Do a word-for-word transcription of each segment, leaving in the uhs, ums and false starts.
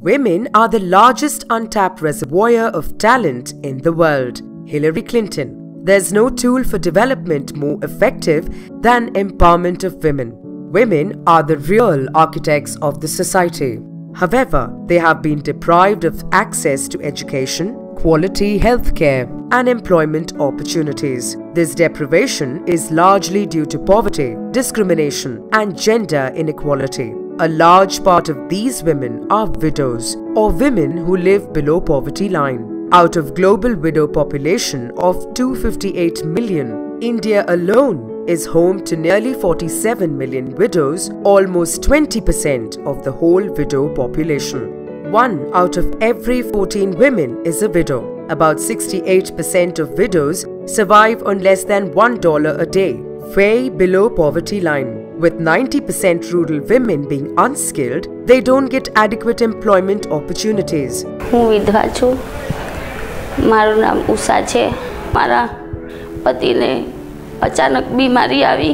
Women are the largest untapped reservoir of talent in the world. Hillary Clinton. There's no tool for development more effective than empowerment of women. Women are the real architects of the society. However, they have been deprived of access to education, quality healthcare, and employment opportunities. This deprivation is largely due to poverty, discrimination, and gender inequality. A large part of these women are widows or women who live below poverty line. Out of global widow population of two hundred fifty-eight million, India alone is home to nearly forty-seven million widows, almost twenty percent of the whole widow population. One out of every fourteen women is a widow. About sixty-eight percent of widows survive on less than one dollar a day, way below poverty line. With ninety percent rural women being unskilled, they don't get adequate employment opportunities. હું વિધવા છું. મારું નામ ઉષા છે. મારા પતિને અચાનક બીમારી આવી.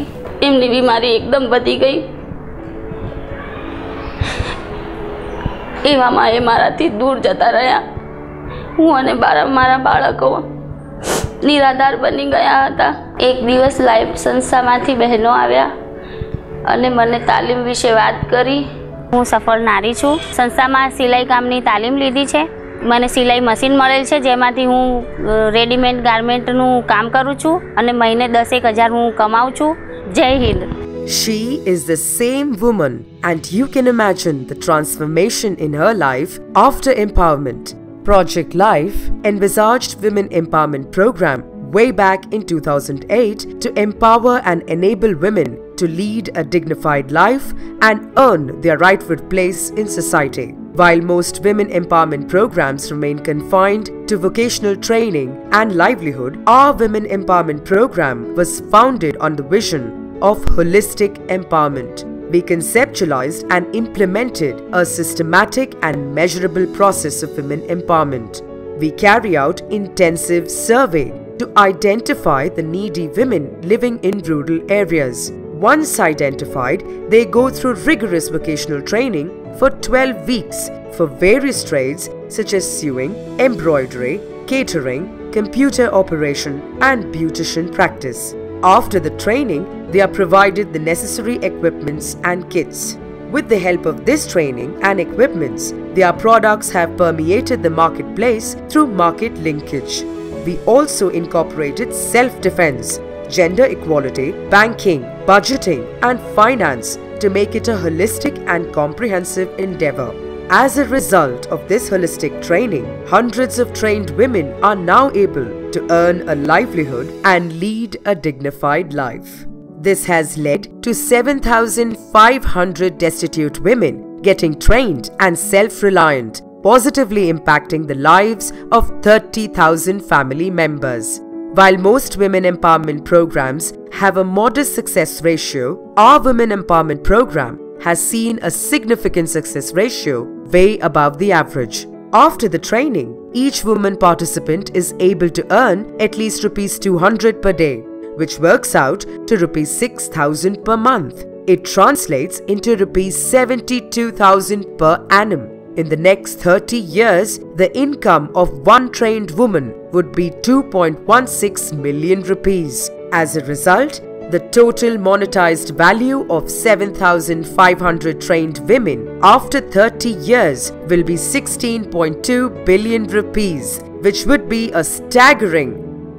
એમની બીમારી એકદમ વધી ગઈ. એવામાં એ મારાથી દૂર જતા રહ્યા. હું અને મારા બાળકો નિરાધાર બની ગયા હતા. એક દિવસ લાઈફ સંસ્થામાંથી બહેનો આવ્યા અને મને તાલીમ વિશે વાત કરી. હું સફળ નારી છું. સંસ્થામાં સિલાઈ કામની તાલીમ લીધી છે. મને સિલાઈ મશીન મળેલ છે, જેમાંથી હું રેડીમેડ ગાર્મેન્ટનું કામ કરું છું અને મહિને દસ એક હજાર હું કમાઉં છું. જય Hind. She is the same woman and you can imagine the transformation in her life after empowerment. Project Life envisaged women empowerment program way back in two thousand eight to empower and enable women to lead a dignified life and earn their rightful place in society. While most women empowerment programs remain confined to vocational training and livelihood, our Women Empowerment Program was founded on the vision of holistic empowerment. We conceptualized and implemented a systematic and measurable process of women empowerment. We carry out intensive survey to identify the needy women living in rural areas. Once identified, they go through rigorous vocational training for twelve weeks for various trades such as sewing, embroidery, catering, computer operation and beautician practice. After the training, they are provided the necessary equipments and kits. With the help of this training and equipments, their products have permeated the marketplace through market linkage. We also incorporated self-defense, gender equality, banking, budgeting and finance to make it a holistic and comprehensive endeavor. As a result of this holistic training, hundreds of trained women are now able to earn a livelihood and lead a dignified life. This has led to seven thousand five hundred destitute women getting trained and self-reliant, positively impacting the lives of thirty thousand family members. While most women empowerment programs have a modest success ratio, our Women Empowerment Program has seen a significant success ratio way above the average. After the training, each woman participant is able to earn at least rupees two hundred per day, which works out to rupees six thousand per month. It translates into rupees seventy-two thousand per annum. In the next thirty years, the income of one trained woman would be two point one six million rupees. As a result, the total monetized value of seven thousand five hundred trained women after thirty years will be sixteen point two billion rupees, which would be a staggering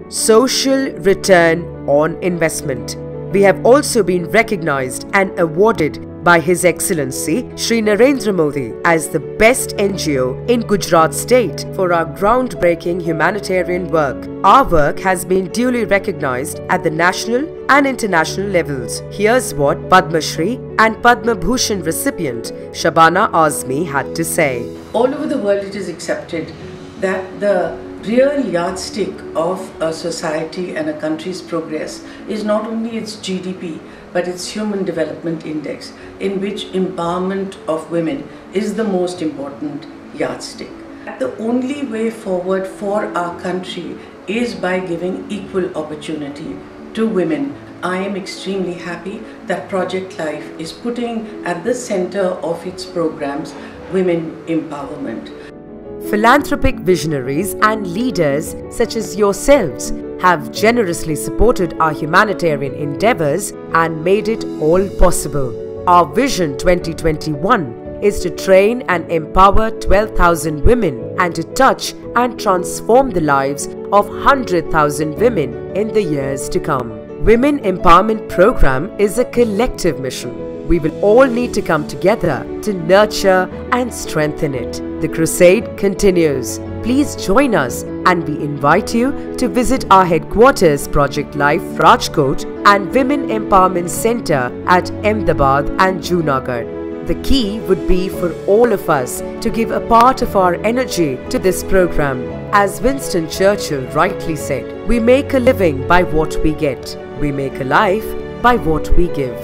social return on investment. We have also been recognized and awarded by His Excellency Shri Narendra Modi as the best N G O in Gujarat state for our groundbreaking humanitarian work. Our work has been duly recognized at the national and international levels. Here's what Padma Shri and Padma Bhushan recipient Shabana Azmi had to say. All over the world it is accepted that the real yardstick of a society and a country's progress is not only its G D P, but its Human Development Index, in which empowerment of women is the most important yardstick. The only way forward for our country is by giving equal opportunity to women. I am extremely happy that Project Life is putting at the center of its programs women empowerment. Philanthropic visionaries and leaders such as yourselves have generously supported our humanitarian endeavours and made it all possible. Our Vision twenty twenty-one is to train and empower twelve thousand women and to touch and transform the lives of one hundred thousand women in the years to come. Women Empowerment Programme is a collective mission. We will all need to come together to nurture and strengthen it. The crusade continues. Please join us and we invite you to visit our headquarters Project Life Rajkot and Women Empowerment Centre at Ahmedabad and Junagadh. The key would be for all of us to give a part of our energy to this programme. As Winston Churchill rightly said, we make a living by what we get. We make a life by what we give.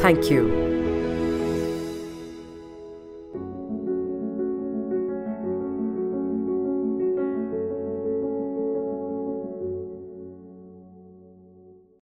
Thank you.